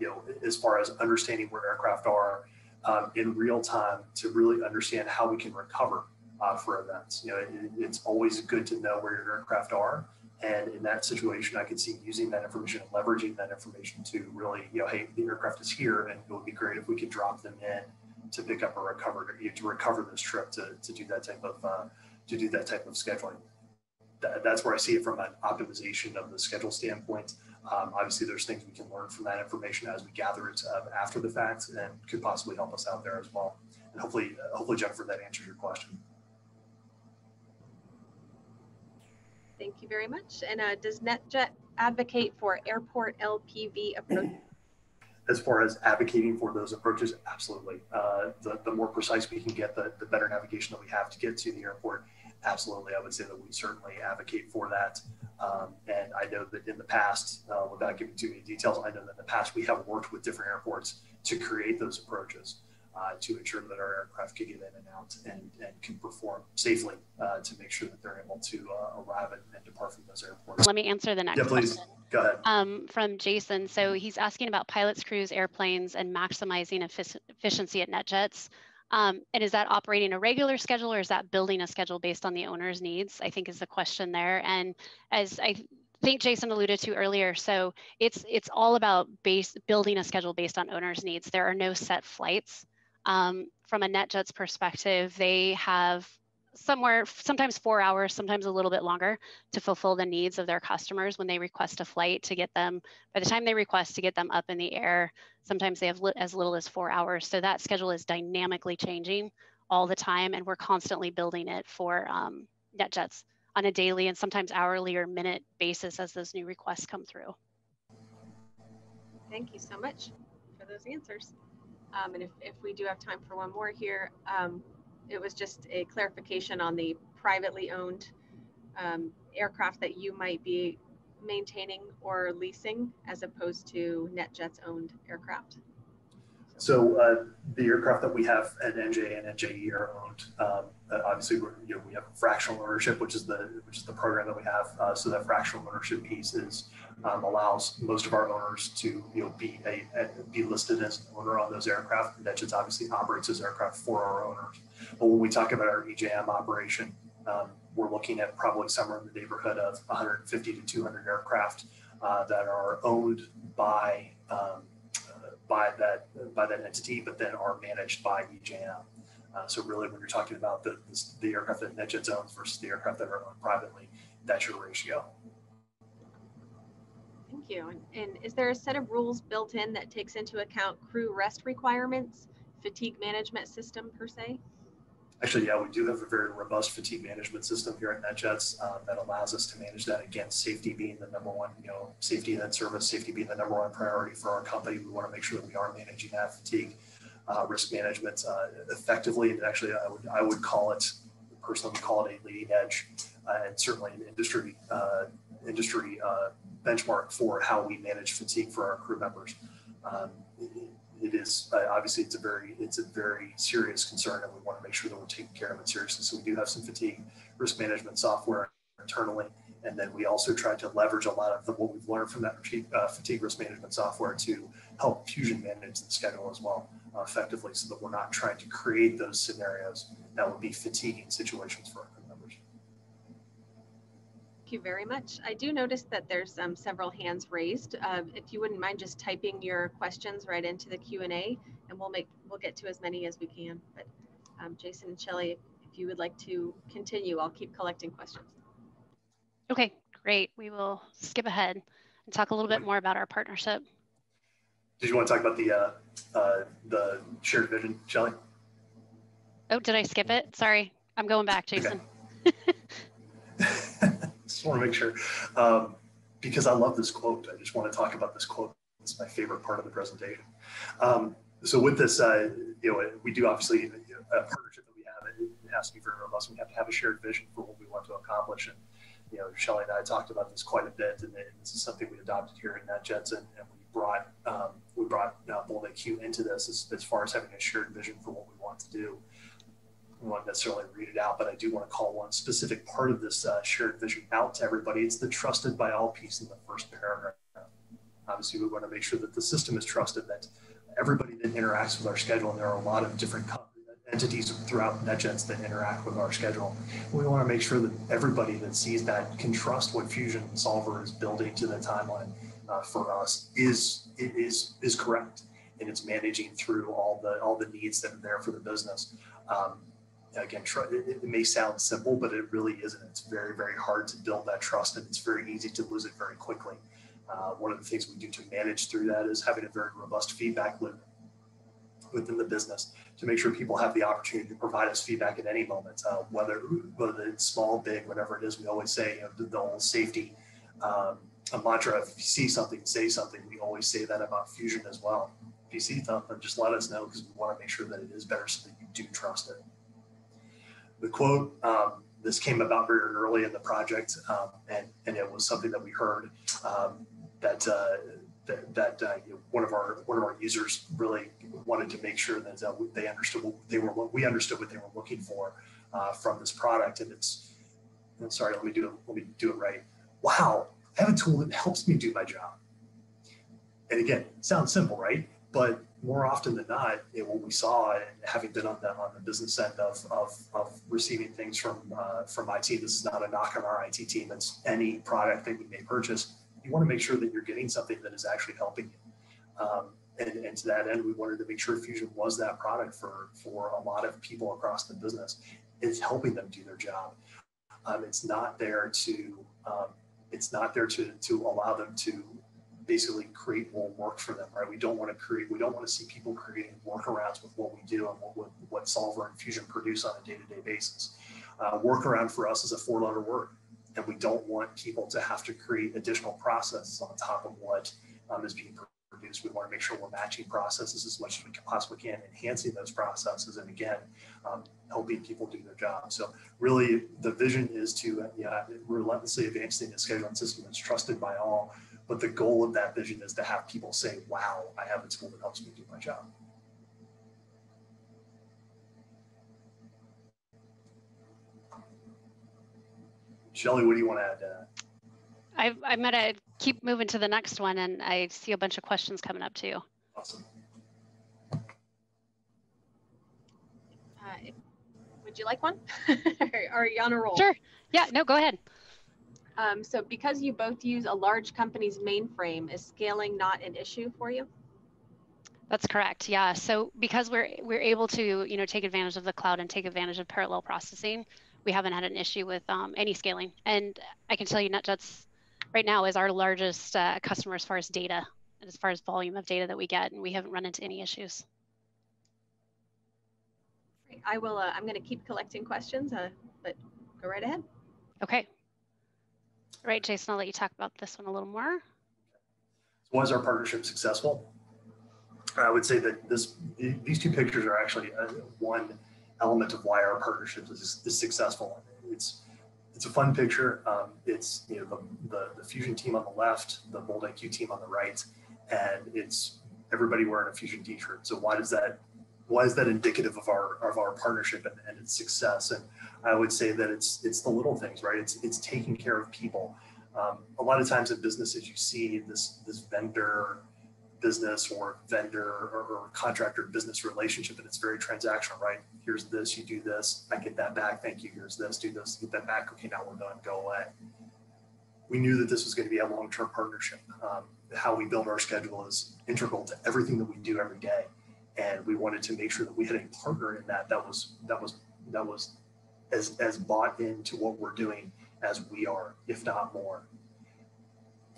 you know, as far as understanding where aircraft are. Um, in real time to really understand how we can recover uh, for events. You know, it, it's always good to know where your aircraft are. And in that situation, I could see using that information and leveraging that information to really, you know, hey, the aircraft is here and it would be great if we could drop them in to pick up a recover, to, to recover this trip, to, to do that type of, uh, to do that type of scheduling. That, that's where I see it from an optimization of the schedule standpoint. Um, obviously, there's things we can learn from that information as we gather it uh, after the fact, and could possibly help us out there as well. And hopefully, uh, hopefully, Jennifer, that answers your question. Thank you very much. And uh, does NetJet advocate for airport L P V approaches? As far as advocating for those approaches, absolutely. Uh, the, the more precise we can get, the, the better navigation that we have to get to the airport. Absolutely, I would say that we certainly advocate for that. Um, and I know that in the past, uh, without giving too many details, I know that in the past we have worked with different airports to create those approaches uh, to ensure that our aircraft can get in and out and, and can perform safely uh, to make sure that they're able to uh, arrive and, and depart from those airports. Let me answer the next yeah, please. Question. Go ahead. Um, from Jason. So he's asking about pilots, crews, airplanes, and maximizing efic efficiency at NetJets. Um, and is that operating a regular schedule, or is that building a schedule based on the owner's needs, I think is the question there. And as I think Jason alluded to earlier, so it's it's all about base, building a schedule based on owner's needs. There are no set flights. Um, from a NetJets perspective, they have somewhere, sometimes four hours, sometimes a little bit longer to fulfill the needs of their customers when they request a flight to get them, by the time they request to get them up in the air, sometimes they have li- as little as four hours. So that schedule is dynamically changing all the time, and we're constantly building it for um, NetJets on a daily and sometimes hourly or minute basis as those new requests come through. Thank you so much for those answers. Um, and if, if we do have time for one more here, um, it was just a clarification on the privately owned um, aircraft that you might be maintaining or leasing as opposed to NetJets owned aircraft. So uh, the aircraft that we have at N J and N J E are owned. Um, obviously, we're, you know, we have fractional ownership, which is the which is the program that we have. Uh, so that fractional ownership piece is um, allows most of our owners to you know be a, a, be listed as an owner on those aircraft. NetJets obviously operates those aircraft for our owners. But when we talk about our E J M operation, um, we're looking at probably somewhere in the neighborhood of one hundred fifty to two hundred aircraft uh, that are owned by. Um, by that by that entity, but then are managed by E J M. Uh, so really, when you're talking about the, the, the aircraft that NetJets owns versus the aircraft that are owned privately, that's your ratio. Thank you. And, and is there a set of rules built in that takes into account crew rest requirements, fatigue management system per se? Actually, yeah, we do have a very robust fatigue management system here at NetJets um, that allows us to manage that. Again, safety being the number one, you know, safety and service, safety being the number one priority for our company. We want to make sure that we are managing that fatigue uh, risk management uh, effectively. And actually, I would I would call it, personally, would call it a leading edge, uh, and certainly an industry uh, industry uh, benchmark for how we manage fatigue for our crew members. Um, It is uh, obviously it's a very it's a very serious concern, and we want to make sure that we're taking care of it seriously. So we do have some fatigue risk management software internally, and then we also try to leverage a lot of the, what we've learned from that uh, fatigue risk management software to help Fusion manage the schedule as well uh, effectively, so that we're not trying to create those scenarios that would be fatiguing situations for our crew members. Thank you very much. I do notice that there's um, several hands raised. Uh, if you wouldn't mind just typing your questions right into the Q and A, and we'll make we'll get to as many as we can. But um, Jason and Shelley, if you would like to continue, I'll keep collecting questions. Okay, great. We will skip ahead and talk a little bit more about our partnership. Did you want to talk about the uh, uh, the shared vision, Shelley? Oh, did I skip it? Sorry, I'm going back, Jason. Okay. Just want to make sure, um, because I love this quote. I just want to talk about this quote. It's my favorite part of the presentation. Um, so with this, uh, you know, we do obviously you know, a partnership that we have. It, it has to be very robust. We have to have a shared vision for what we want to accomplish. And you know, Shelley and I talked about this quite a bit, and, and this is something we adopted here at NetJets, and, and we brought um, we brought uh, Bold I Q into this as, as far as having a shared vision for what we want to do. I won't necessarily read it out, but I do want to call one specific part of this uh, shared vision out to everybody. It's the trusted by all piece in the first paragraph. Obviously, we want to make sure that the system is trusted, that everybody that interacts with our schedule, and there are a lot of different entities throughout NetJets that interact with our schedule. We want to make sure that everybody that sees that can trust what Fusion and Solver is building to the timeline uh, for us is, is, is correct, and it's managing through all the, all the needs that are there for the business. Um, Again, it may sound simple, but it really isn't. It's very, very hard to build that trust, and it's very easy to lose it very quickly. Uh, one of the things we do to manage through that is having a very robust feedback loop within the business to make sure people have the opportunity to provide us feedback at any moment, uh, whether, whether it's small, big, whatever it is. We always say, you know, the, the whole safety um, a mantra, if you see something, say something. We always say that about Fusion as well. If you see something, just let us know, because we want to make sure that it is better so that you do trust it. The quote, um, this came about very early in the project, um, and, and it was something that we heard um, that uh, that, that uh, you know, one of our one of our users really wanted to make sure that uh, they understood what they were what we understood what they were looking for uh, from this product. And it's, I'm sorry, let me do it, let me do it right. Wow, I have a tool that helps me do my job. And again, sounds simple, right? But more often than not, you know, what we saw, and having been on the on the business end of of, of receiving things from uh, from I T, this is not a knock on our I T team. It's any product that you may purchase. You want to make sure that you're getting something that is actually helping you. Um, and, and to that end, we wanted to make sure Fusion was that product for for a lot of people across the business. It's helping them do their job. Um, it's not there to um, it's not there to to allow them to basically create more work for them, right? We don't want to create, we don't want to see people creating workarounds with what we do and what, what, what Solver and Fusion produce on a day-to-day basis. Uh, workaround for us is a four-letter word, and we don't want people to have to create additional processes on top of what um, is being produced. We want to make sure we're matching processes as much as we possibly can, enhancing those processes, and again, um, helping people do their job. So really, the vision is to uh, yeah, relentlessly advancing a scheduling system that's trusted by all. But the goal of that vision is to have people say, wow, I have a tool that helps me do my job. Shelley, what do you want to add to that? I, I'm going to keep moving to the next one, and I see a bunch of questions coming up too. Awesome. Uh, would you like one? Are you on a roll? Sure. Yeah, no, go ahead. Um, so because you both use a large company's mainframe, is scaling not an issue for you? That's correct. Yeah. So because we're we're able to, you know, take advantage of the cloud and take advantage of parallel processing, we haven't had an issue with um, any scaling. And I can tell you NetJets right now is our largest uh, customer as far as data and as far as volume of data that we get, and we haven't run into any issues. Great. I will. Uh, I'm going to keep collecting questions, uh, but go right ahead. Okay. All right, Jason, I'll let you talk about this one a little more. So was our partnership successful? I would say that this, these two pictures are actually one element of why our partnership is, is successful. It's it's a fun picture. Um, it's you know the, the the Fusion team on the left, the Bold I Q team on the right, and it's everybody wearing a Fusion T-shirt. So why does that why is that indicative of our of our partnership and, and its success? And I would say that it's it's the little things, right? It's it's taking care of people. Um, a lot of times in businesses, you see this this vendor business or vendor or, or contractor business relationship, and it's very transactional, right? Here's this, you do this, I get that back, thank you. Here's this, do this, get that back. Okay, now we're done, go away. We knew that this was going to be a long-term partnership. Um, how we build our schedule is integral to everything that we do every day, and we wanted to make sure that we had a partner in that that was that was that was as as bought into what we're doing as we are, if not more.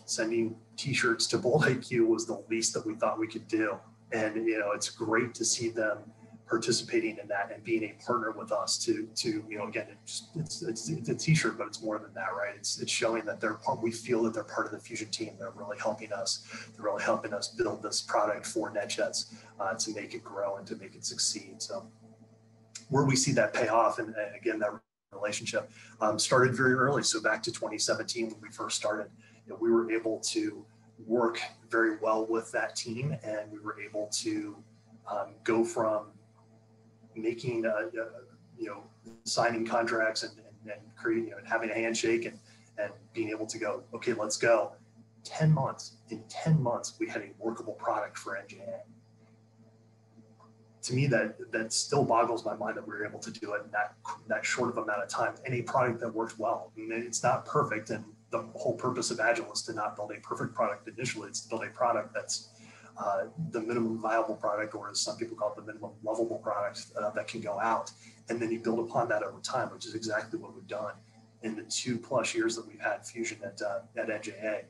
Sending T-shirts to Bold I Q was the least that we thought we could do, and you know it's great to see them participating in that and being a partner with us to to you know again it's it's, it's, it's a T-shirt, but it's more than that, right? It's it's showing that they're part. We feel that they're part of the Fusion team. They're really helping us. They're really helping us build this product for NetJets uh, to make it grow and to make it succeed. So where we see that pay off, and, and again that relationship um, started very early. So back to twenty seventeen when we first started. We were able to work very well with that team, and we were able to um, go from making, uh, uh, you know, signing contracts and, and, and creating, you know, and having a handshake and, and being able to go, okay, let's go. ten months, in ten months, we had a workable product for N J A. To me, that that still boggles my mind that we were able to do it in that, that short of amount of time, and a product that worked well. I mean, it's not perfect, and the whole purpose of Agile is to not build a perfect product initially. It's to build a product that's uh, the minimum viable product, or as some people call it, the minimum lovable product uh, that can go out. And then you build upon that over time, which is exactly what we've done in the two plus years that we've had Fusion at, uh, at N J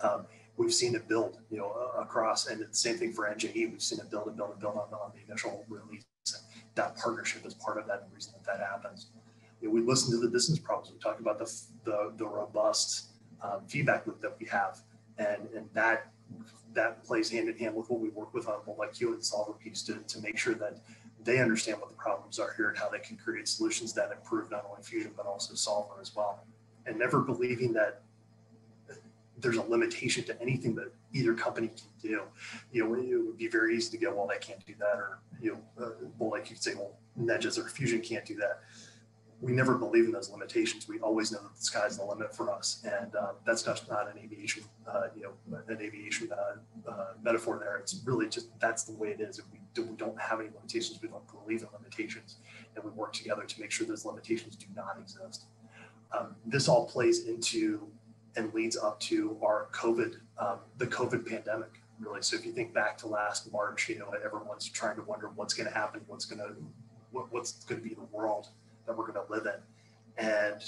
A. Um, we've seen it build, you know, across, and the same thing for N J E. We've seen it build and build and build on, on the initial release. And that partnership is part of that, and the reason that that happens. We listen to the business problems. We talk about the the, the robust um, feedback loop that we have, and and that that plays hand in hand with what we work with on Bold I Q and Solver piece to to make sure that they understand what the problems are here and how they can create solutions that improve not only Fusion but also Solver as well. And never believing that there's a limitation to anything that either company can do. You know, it would be very easy to go, well, they can't do that, or you know, uh, Bold I Q could say, well, NetJets or Fusion can't do that. We never believe in those limitations. We always know that the sky's the limit for us, and uh, that's not, not an aviation, uh, you know, an aviation uh, uh, metaphor there. It's really just that's the way it is. If we, do, we don't have any limitations. We don't believe in limitations, and we work together to make sure those limitations do not exist. Um, this all plays into and leads up to our COVID, um, the COVID pandemic, really. So if you think back to last March, you know, everyone's trying to wonder what's going to happen, what's going to, what, what's going to be the world that we're going to live in. And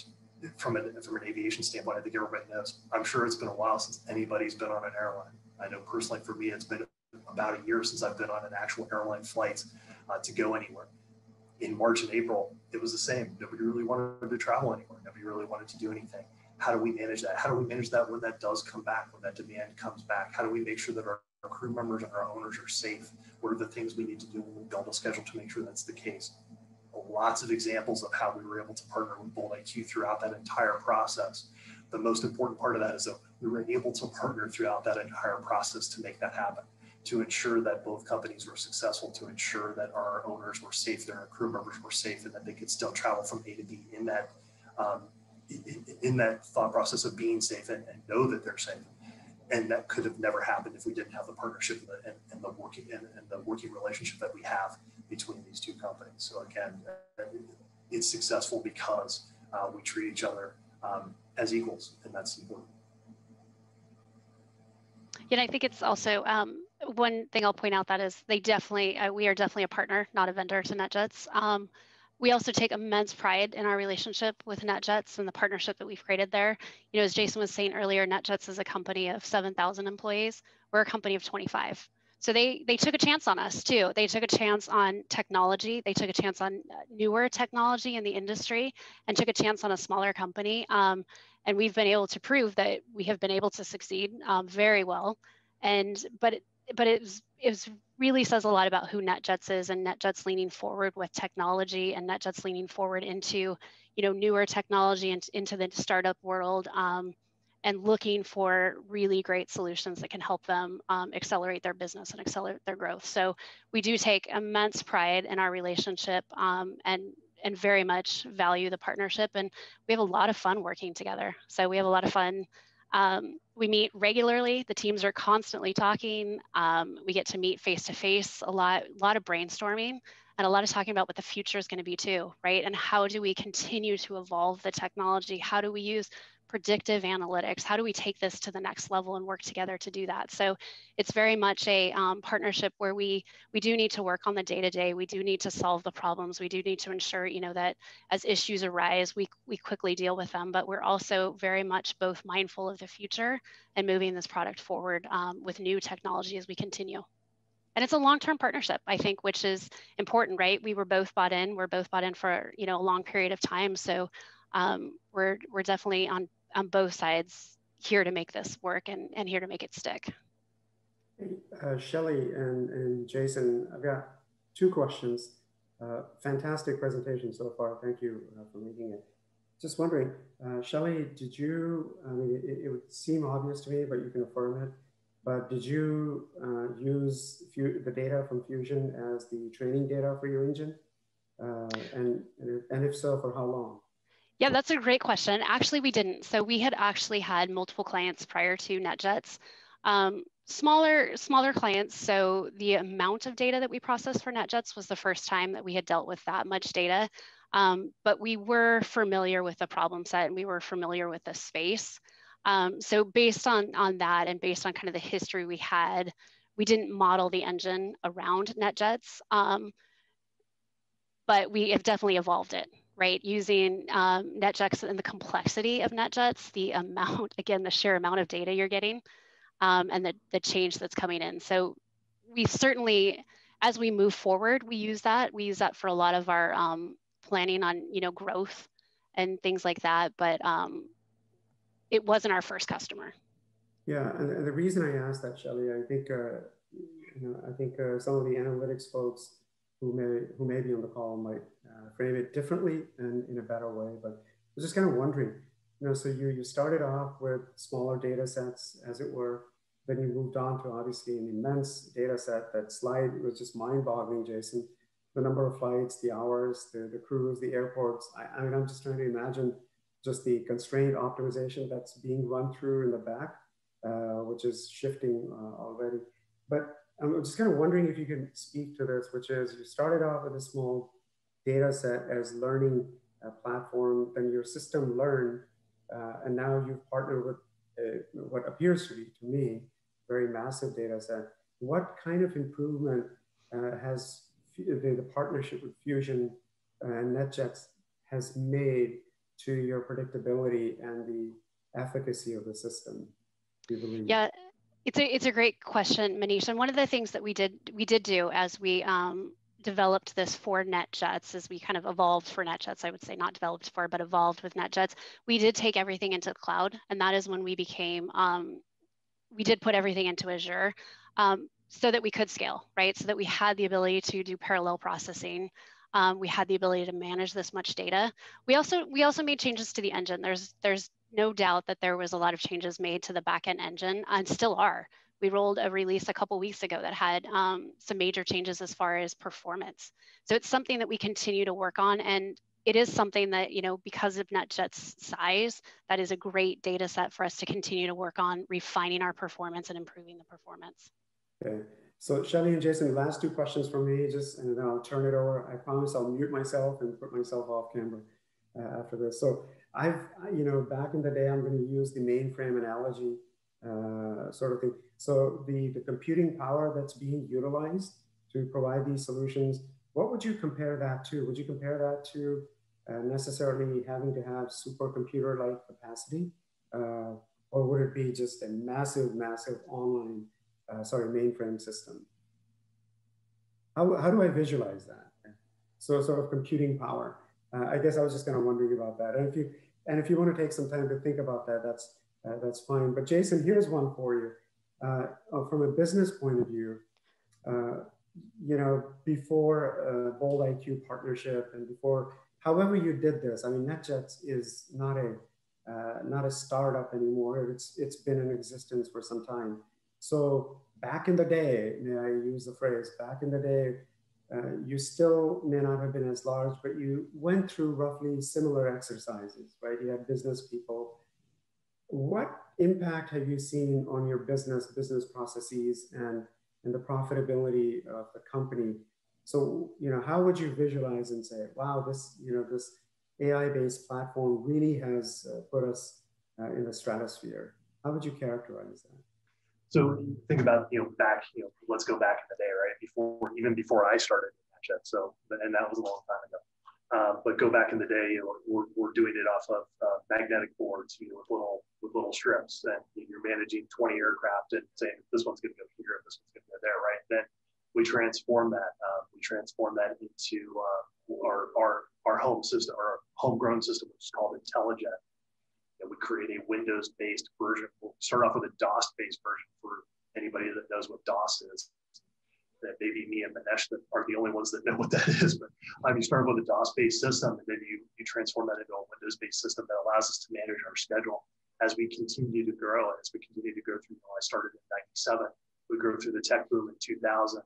from an, from an aviation standpoint, I think everybody knows. I'm sure it's been a while since anybody's been on an airline. I know personally for me, it's been about a year since I've been on an actual airline flight uh, to go anywhere. In March and April, it was the same. Nobody really wanted to travel anywhere. Nobody really wanted to do anything. How do we manage that? How do we manage that when that does come back, when that demand comes back? How do we make sure that our, our crew members and our owners are safe? What are the things we need to do when we build a schedule to make sure that's the case? Lots of examples of how we were able to partner with Bold I Q throughout that entire process. The most important part of that is that we were able to partner throughout that entire process to make that happen, to ensure that both companies were successful, to ensure that our owners were safe, that our crew members were safe, and that they could still travel from A to B in that um, in, in that thought process of being safe and, and know that they're safe. And that could have never happened if we didn't have the partnership and the, and, and the working and, and the working relationship that we have between these two companies. So again, it's successful because uh, we treat each other um, as equals, and that's important. Yeah, I think it's also um, one thing I'll point out that is they definitely uh, we are definitely a partner, not a vendor to NetJets. Um, We also take immense pride in our relationship with NetJets and the partnership that we've created there. You know, as Jason was saying earlier, NetJets is a company of seven thousand employees. We're a company of twenty-five. So they they took a chance on us too. They took a chance on technology. They took a chance on newer technology in the industry and took a chance on a smaller company. Um, and we've been able to prove that we have been able to succeed um, very well. And but it, but it's it's really says a lot about who NetJets is, and NetJets leaning forward with technology, and NetJets leaning forward into, you know, newer technology and into the startup world, um, and looking for really great solutions that can help them um, accelerate their business and accelerate their growth. So we do take immense pride in our relationship um, and and very much value the partnership. And we have a lot of fun working together. So we have a lot of fun. Um, we meet regularly. The teams are constantly talking. Um, we get to meet face-to-face a lot, a lot of brainstorming and a lot of talking about what the future is going to be too, right? And how do we continue to evolve the technology? How do we use predictive analytics? How do we take this to the next level and work together to do that? So it's very much a um, partnership where we we do need to work on the day-to-day. We do need to solve the problems. We do need to ensure, you know, that as issues arise, we, we quickly deal with them, but we're also very much both mindful of the future and moving this product forward um, with new technology as we continue. And it's a long-term partnership, I think, which is important, right? We were both bought in. We're both bought in for, you know, a long period of time. So um, we're, we're definitely on on both sides here to make this work and, and here to make it stick. Uh, Shelley and, and Jason, I've got two questions. Uh, fantastic presentation so far. Thank you uh, for making it. Just wondering, uh, Shelley, did you, I mean, it, it would seem obvious to me, but you can affirm it, but did you uh, use the data from Fusion as the training data for your engine? Uh, and, and if so, for how long? Yeah, that's a great question. Actually, we didn't. So we had actually had multiple clients prior to NetJets, um, smaller, smaller clients. So the amount of data that we processed for NetJets was the first time that we had dealt with that much data. Um, but we were familiar with the problem set and we were familiar with the space. Um, so based on, on that and based on kind of the history we had, we didn't model the engine around NetJets, um, but we have definitely evolved it. Right, using um, NetJets and the complexity of NetJets, the amount, again, the sheer amount of data you're getting um, and the, the change that's coming in. So we certainly, as we move forward, we use that. We use that for a lot of our um, planning on, you know, growth and things like that. But um, it wasn't our first customer. Yeah, and the reason I asked that, Shelley, I think, uh, you know, I think uh, some of the analytics folks who may, who may be on the call might uh, frame it differently and in a better way, but I was just kind of wondering, you know, so you, you started off with smaller data sets, as it were, then you moved on to obviously an immense data set. That slide was just mind boggling, Jason, the number of flights, the hours, the, the crews, the airports. I, I mean, I'm just trying to imagine just the constraint optimization that's being run through in the back, uh, which is shifting uh, already. But I'm just kind of wondering if you can speak to this, which is you started off with a small data set as learning a platform, then your system learned, uh, and now you've partnered with uh, what appears to be, to me, very massive data set. What kind of improvement uh, has the, the partnership with Fusion and NetJets has made to your predictability and the efficacy of the system, do you believe? Yeah, it's a, it's a great question, Maneesh. And one of the things that we did, we did do as we um, developed this for NetJets, as we kind of evolved for NetJets, I would say not developed for, but evolved with NetJets, we did take everything into the cloud. And that is when we became, um, we did put everything into Azure um, so that we could scale, right? So that we had the ability to do parallel processing. Um, we had the ability to manage this much data. We also we also made changes to the engine. There's there's no doubt that there was a lot of changes made to the backend engine, and still are. We rolled a release a couple weeks ago that had um, some major changes as far as performance. So it's something that we continue to work on, and it is something that, you know, because of NetJets' size, that is a great data set for us to continue to work on refining our performance and improving the performance. Okay. So Shelley and Jason, last two questions from me, just, and then I'll turn it over. I promise I'll mute myself and put myself off camera uh, after this. So I've, you know, back in the day, I'm going to use the mainframe analogy uh, sort of thing. So the, the computing power that's being utilized to provide these solutions, what would you compare that to? Would you compare that to uh, necessarily having to have supercomputer-like capacity? Uh, or would it be just a massive, massive online Uh, sorry, mainframe system? How, how do I visualize that? So sort of computing power. Uh, I guess I was just kind of wondering about that. And if you and if you want to take some time to think about that, that's uh, that's fine. But Jason, here's one for you. Uh, from a business point of view, uh, you know, before uh, Bold I Q partnership and before, however you did this, I mean, NetJets is not a uh, not a startup anymore. It's it's been in existence for some time. So back in the day, may I use the phrase, back in the day, uh, you still may not have been as large, but you went through roughly similar exercises, right? You had business people. What impact have you seen on your business, business processes, and, and the profitability of the company? So, you know, how would you visualize and say, wow, this, you know, this A I-based platform really has uh, put us uh, in the stratosphere? How would you characterize that? So think about, you know, back, you know, let's go back in the day, right? Before, even before I started NetJets. So, and that was a long time ago. Uh, but go back in the day, you know, we're, we're doing it off of uh, magnetic boards, you know, with little, with little strips, and you're managing twenty aircraft and saying, this one's going to go here, this one's going to go there, right? Then we transform that. Uh, we transform that into uh, our, our, our home system, our homegrown system, which is called IntelliJet. And we create a Windows-based version. We'll start off with a DOS-based version for anybody that knows what DOS is. That maybe me and Maneesh that are the only ones that know what that is. But um, you start with a DOS-based system, and then you, you transform that into a Windows-based system that allows us to manage our schedule as we continue to grow. And as we continue to go through, you know, I started in ninety-seven. We go through the tech boom in two thousand.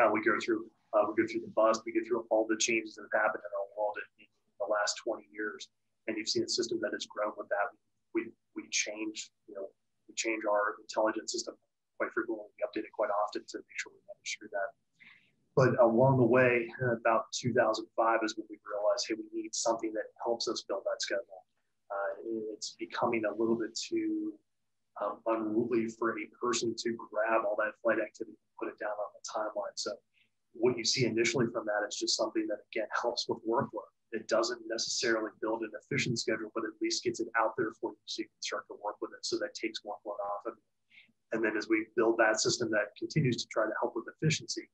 Uh, we go through uh, we go through the bust. We go through all the changes that have happened in our world in, in the last twenty years. And you've seen a system that has grown with that. We we change, you know, we change our intelligence system quite frequently. We update it quite often to make sure we manage through that. But along the way, about two thousand five is when we realized, hey, we need something that helps us build that schedule. Uh, it's becoming a little bit too um, unruly for a person to grab all that flight activity and put it down on the timeline. So what you see initially from that is just something that, again, helps with workload. It doesn't necessarily build an efficient schedule, but at least gets it out there for you so you can start to work with it. So that takes workload off of it. And then as we build that system that continues to try to help with efficiency,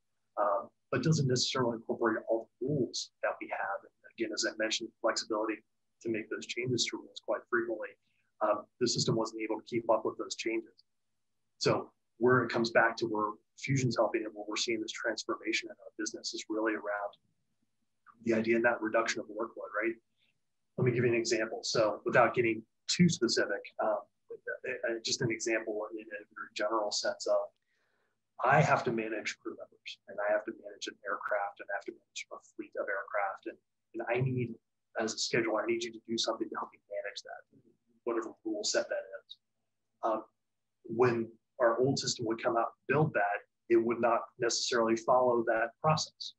um, but doesn't necessarily incorporate all the rules that we have. And again, as I mentioned, flexibility to make those changes to rules quite frequently. Um, the system wasn't able to keep up with those changes. So where it comes back to where Fusion's helping and where we're seeing this transformation in our business is really around the idea and that reduction of workload, right? Let me give you an example. So without getting too specific, um, just an example in a very general sense of, I have to manage crew members, and I have to manage an aircraft, and I have to manage a fleet of aircraft. And, and I need, as a scheduler, I need you to do something to help me manage that, whatever rule set that is. Um, when our old system would come out and build that, it would not necessarily follow that process.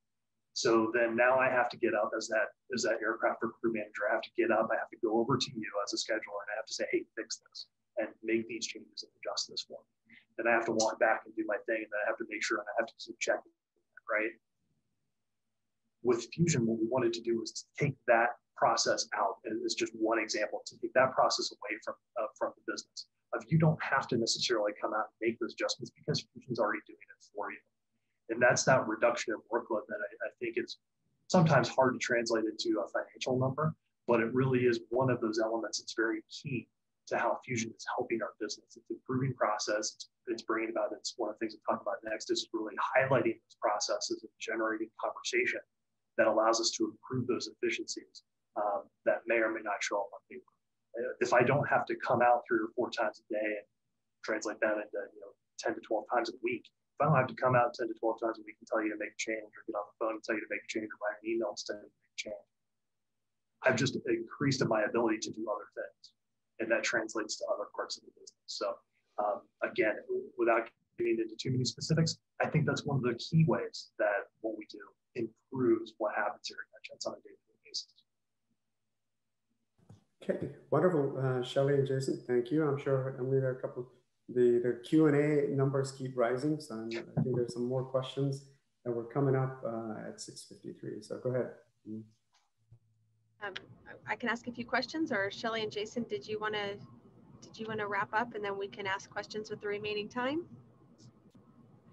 So then now I have to get up as that, as that aircraft or crew manager, I have to get up, I have to go over to you as a scheduler, and I have to say, hey, fix this and make these changes and adjust this one. Then I have to walk back and do my thing, and then I have to make sure, and I have to keep checking, right? With Fusion, what we wanted to do was to take that process out and is just one example to take that process away from, uh, from the business. Of you don't have to necessarily come out and make those adjustments because Fusion's already doing it for you. And that's that reduction in workload that I, I think is sometimes hard to translate into a financial number, but it really is one of those elements that's very key to how Fusion is helping our business. It's improving process, it's, it's bringing about, it's one of the things we'll talk about next, is really highlighting those processes and generating conversation that allows us to improve those efficiencies um, that may or may not show up on paper. If I don't have to come out three or four times a day and translate that into you know ten to twelve times a week, if I don't have to come out ten to twelve times a week and tell you to make a change, or get on the phone and tell you to make a change, or write an email instead of make a change, I've just increased my ability to do other things. And that translates to other parts of the business. So um, again, without getting into too many specifics, I think that's one of the key ways that what we do improves what happens here at NetJets on a day-to-day basis. Okay, wonderful, uh, Shelley and Jason, thank you. I'm sure, Emily, there are a couple, the, the Q and A numbers keep rising, so I'm, I think there's some more questions that were coming up uh, at six fifty-three, so go ahead. Um, I can ask a few questions, or Shelley and Jason, did you want to did you want to wrap up, and then we can ask questions with the remaining time?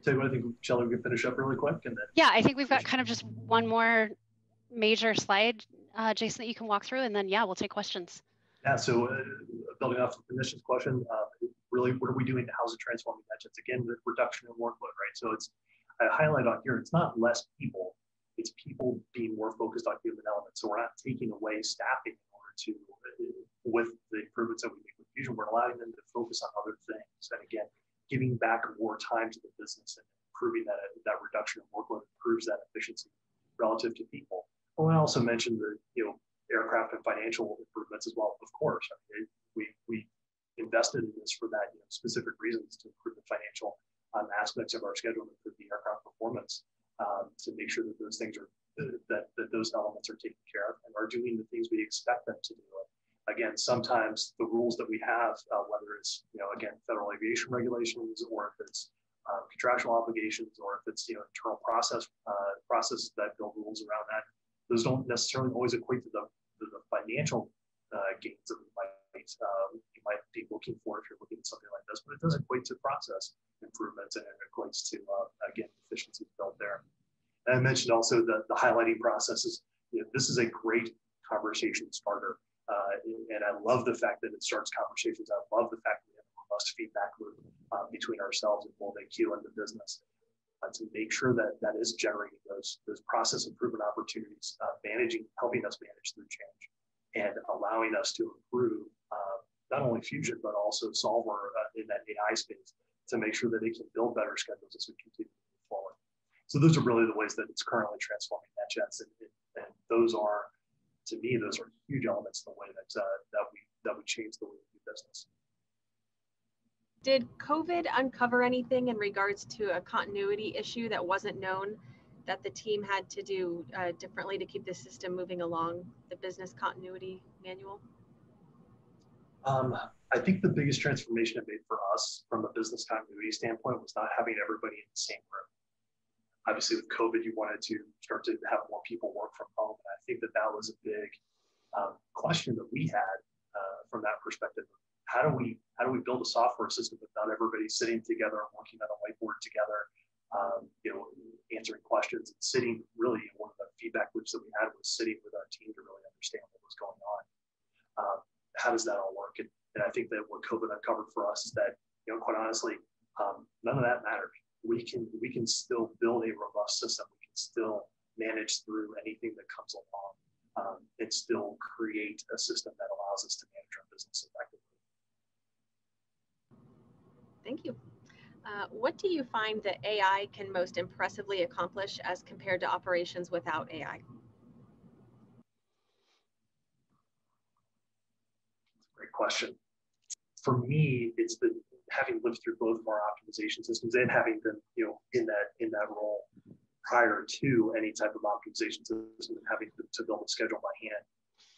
So I think Shelley, we can finish up really quick, and then yeah, I think we've got kind of just one more major slide, uh, Jason, that you can walk through, and then yeah, we'll take questions. Yeah, so uh, building off of Manish's question, uh, really, what are we doing to house and transform NetJets? Again, the reduction in workload, right? So it's I highlight on here, it's not less people. It's people being more focused on human elements. So we're not taking away staffing in order to, with the improvements that we make with Fusion, we're allowing them to focus on other things. And again, giving back more time to the business and improving that, that reduction of workload improves that efficiency relative to people. Well, I also mentioned the you know, aircraft and financial improvements as well, of course. I mean, we, we invested in this for that you know, specific reasons to improve the financial um, aspects of our schedule and improve the aircraft performance. Um, to make sure that those things are, that, that those elements are taken care of and are doing the things we expect them to do. And again, sometimes the rules that we have, uh, whether it's, you know, again, federal aviation regulations, or if it's um, contractual obligations, or if it's, you know, internal process, uh, processes that build rules around that, those don't necessarily always equate to the, to the financial uh, gains that we might, uh, you might be looking for if you're looking at something like this, but it does equate to process improvements, and it equates to, uh, again, efficiencies built there. And I mentioned also the, the highlighting processes. You know, this is a great conversation starter. Uh, and I love the fact that it starts conversations. I love the fact that we have a robust feedback loop uh, between ourselves and Bold I Q and the business uh, to make sure that that is generating those, those process improvement opportunities, uh, managing, helping us manage through change and allowing us to improve uh, not only Fusion, but also Solver uh, in that A I space to make sure that they can build better schedules as we continue to move forward. So those are really the ways that it's currently transforming NetJets, and, and, and those are, to me, those are huge elements in the way that uh, that we that we change the way we do business. Did COVID uncover anything in regards to a continuity issue that wasn't known, that the team had to do uh, differently to keep the system moving along the business continuity manual? Um, I think the biggest transformation it made for us from a business continuity standpoint was not having everybody in the same room. Obviously, with COVID, you wanted to start to have more people work from home. And I think that that was a big um, question that we had uh, from that perspective. How do we how do we build a software system without everybody sitting together and working on a whiteboard together, um, you know, answering questions and sitting really in one of the feedback loops that we had was sitting with our team to really understand what was going on. Um, how does that all work? And, and I think that what COVID uncovered for us is that, you know, quite honestly, um, none of that mattered. We can we can still build a robust system. We can still manage through anything that comes along, um, and still create a system that allows us to manage our business effectively. Thank you. Uh, what do you find that A I can most impressively accomplish as compared to operations without A I? That's a great question. For me, it's the having lived through both of our optimization systems and having been, you know, in that in that role prior to any type of optimization system and having to, to build a schedule by hand.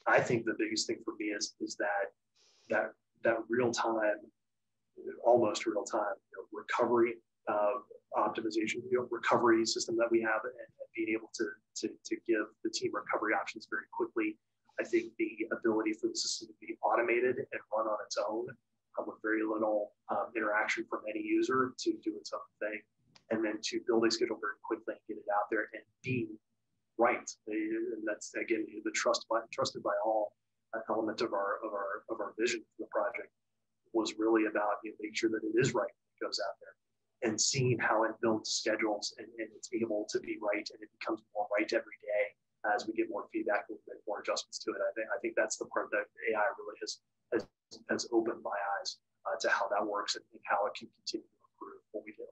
I think the biggest thing for me is is that that that real time, almost real time, you know, recovery uh, optimization, you know, recovery system that we have, and, and being able to, to to give the team recovery options very quickly, I think the ability for the system to be automated and run on its own um, with very little um, interaction from any user to do its own thing, and then to build a schedule very quickly and get it out there and be right. And that's, again, the trust by, trusted by all uh, element of our, of, our, of our vision for the project was really about, you know, making sure that it is right when it goes out there, and seeing how it builds schedules and, and it's able to be right, and it becomes more right every day. As we get more feedback, we'll make more adjustments to it. I think I think that's the part that A I really has has, has opened my eyes uh, to how that works and, and how it can continue to improve what we do.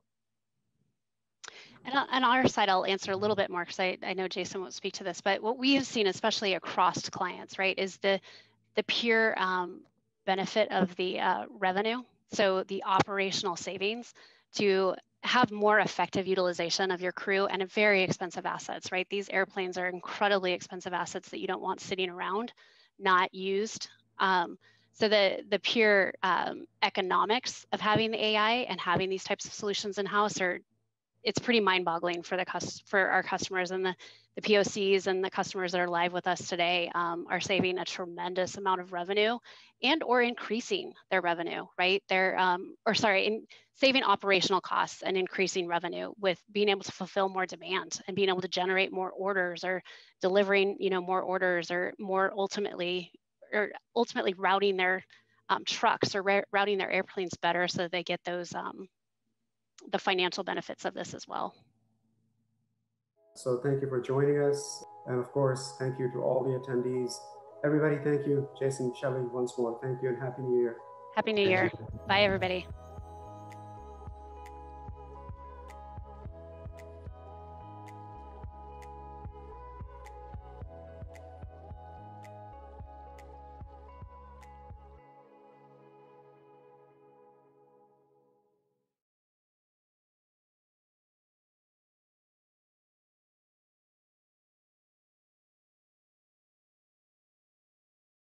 And on our side, I'll answer a little bit more because I, I know Jason won't speak to this, but what we have seen, especially across clients, right, is the the pure um, benefit of the uh, revenue. So the operational savings to have more effective utilization of your crew and very expensive assets, right? These airplanes are incredibly expensive assets that you don't want sitting around, not used. Um, so the, the pure um, economics of having the A I and having these types of solutions in-house are, it's pretty mind-boggling for the for our customers, and the, the P O Cs and the customers that are live with us today um, are saving a tremendous amount of revenue and or increasing their revenue, right? They're, um, or sorry, in saving operational costs and increasing revenue with being able to fulfill more demand and being able to generate more orders, or delivering, you know, more orders, or more ultimately, or ultimately routing their um, trucks or routing their airplanes better so that they get those, um, the financial benefits of this as well. So thank you for joining us. And of course, thank you to all the attendees. Everybody, thank you. Jason, Shelley, once more, thank you, and Happy New Year. Happy New Year. Bye, everybody.